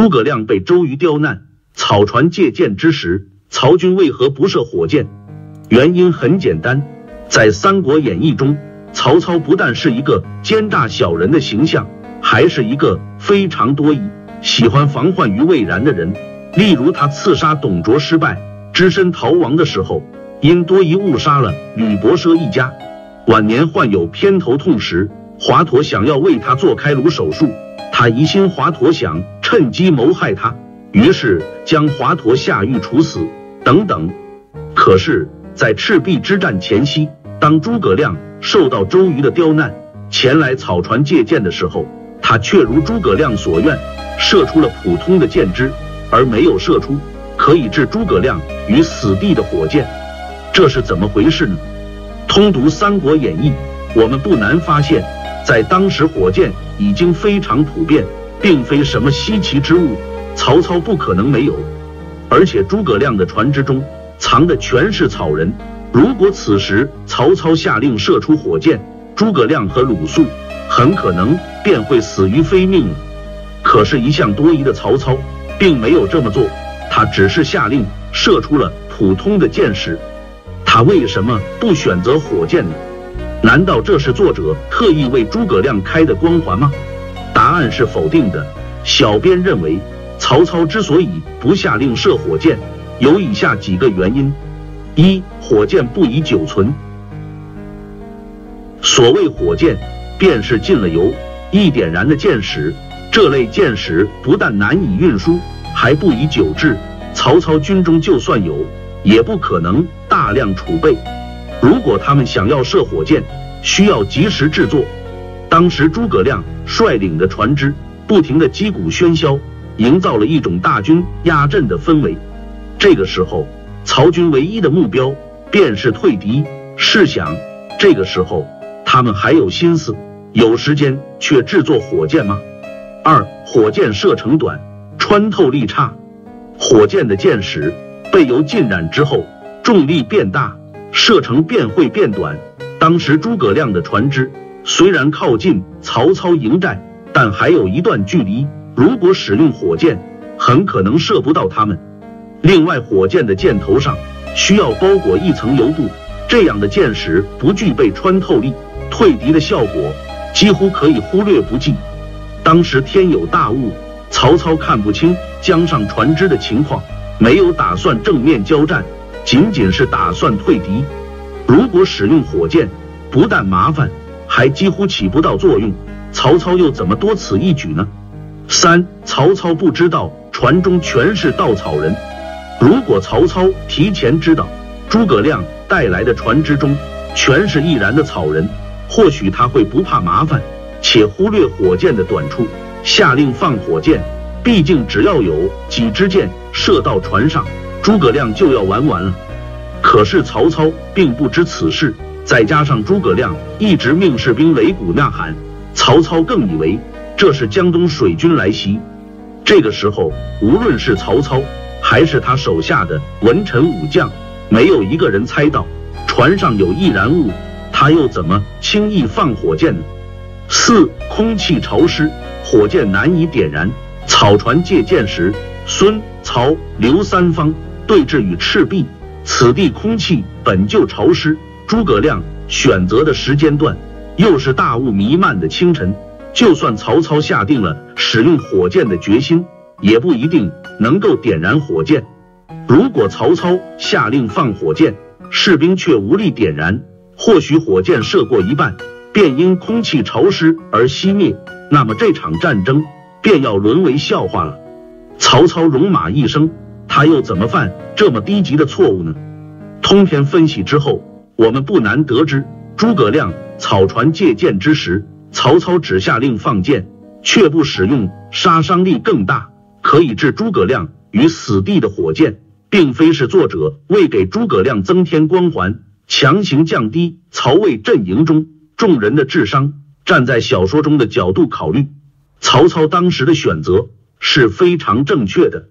诸葛亮被周瑜刁难，草船借箭之时，曹军为何不射火箭？原因很简单，在《三国演义》中，曹操不但是一个奸诈小人的形象，还是一个非常多疑、喜欢防患于未然的人。例如他刺杀董卓失败，只身逃亡的时候，因多疑误杀了吕伯奢一家。晚年患有偏头痛时，华佗想要为他做开颅手术，他疑心华佗想趁机谋害他，于是将华佗下狱处死等等。可是在赤壁之战前夕，当诸葛亮受到周瑜的刁难，前来草船借箭的时候，他却如诸葛亮所愿，射出了普通的箭支，而没有射出可以置诸葛亮于死地的火箭。这是怎么回事呢？通读《三国演义》，我们不难发现，在当时火箭已经非常普遍，并非什么稀奇之物，曹操不可能没有。而且诸葛亮的船只中藏的全是草人，如果此时曹操下令射出火箭，诸葛亮和鲁肃很可能便会死于非命了。可是一向多疑的曹操并没有这么做，他只是下令射出了普通的箭矢。他为什么不选择火箭呢？难道这是作者特意为诸葛亮开的光环吗？答案是否定的。小编认为，曹操之所以不下令射火箭，有以下几个原因：一、火箭不宜久存。所谓火箭，便是进了油一点燃的箭矢，这类箭矢不但难以运输，还不宜久置。曹操军中就算有，也不可能大量储备。如果他们想要射火箭，需要及时制作。当时诸葛亮率领的船只不停地击鼓喧嚣，营造了一种大军压阵的氛围。这个时候曹军唯一的目标便是退敌，试想这个时候他们还有心思有时间却制作火箭吗？二、火箭射程短，穿透力差。火箭的箭矢被油浸染之后，重力变大，射程便会变短。当时诸葛亮的船只虽然靠近曹操营寨，但还有一段距离，如果使用火箭很可能射不到他们。另外，火箭的箭头上需要包裹一层油布，这样的箭矢不具备穿透力，退敌的效果几乎可以忽略不计。当时天有大雾，曹操看不清江上船只的情况，没有打算正面交战，仅仅是打算退敌。如果使用火箭，不但麻烦，还几乎起不到作用，曹操又怎么多此一举呢？三、曹操不知道船中全是稻草人。如果曹操提前知道诸葛亮带来的船只中全是易燃的草人，或许他会不怕麻烦，且忽略火箭的短处，下令放火箭。毕竟只要有几支箭射到船上，诸葛亮就要玩完了。可是曹操并不知此事，再加上诸葛亮一直命士兵擂鼓呐喊，曹操更以为这是江东水军来袭。这个时候无论是曹操还是他手下的文臣武将，没有一个人猜到船上有易燃物，他又怎么轻易放火箭呢？四、空气潮湿，火箭难以点燃。草船借箭时，孙、曹、刘三方对峙于赤壁，此地空气本就潮湿，诸葛亮选择的时间段又是大雾弥漫的清晨，就算曹操下定了使用火箭的决心，也不一定能够点燃火箭。如果曹操下令放火箭，士兵却无力点燃，或许火箭射过一半便因空气潮湿而熄灭，那么这场战争便要沦为笑话了。曹操戎马一生，他又怎么犯这么低级的错误呢？通篇分析之后，我们不难得知，诸葛亮草船借箭之时，曹操只下令放箭，却不使用杀伤力更大可以置诸葛亮于死地的火箭，并非是作者为给诸葛亮增添光环，强行降低曹魏阵营中众人的智商。站在小说中的角度考虑，曹操当时的选择是非常正确的。